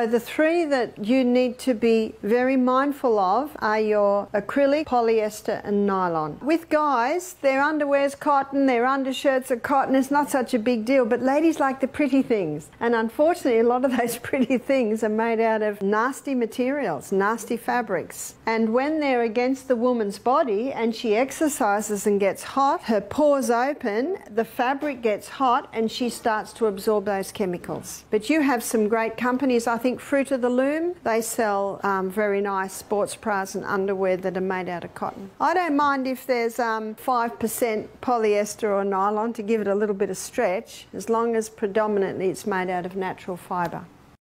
So the three that you need to be very mindful of are your acrylic, polyester and nylon. With guys, their underwear's cotton, their undershirts are cotton, it's not such a big deal, but ladies like the pretty things. And unfortunately, a lot of those pretty things are made out of nasty materials, nasty fabrics. And when they're against the woman's body and she exercises and gets hot, her pores open, the fabric gets hot and she starts to absorb those chemicals. But you have some great companies, I think Fruit of the Loom, they sell very nice sports bras and underwear that are made out of cotton. I don't mind if there's 5% polyester or nylon to give it a little bit of stretch, as long as predominantly it's made out of natural fibre.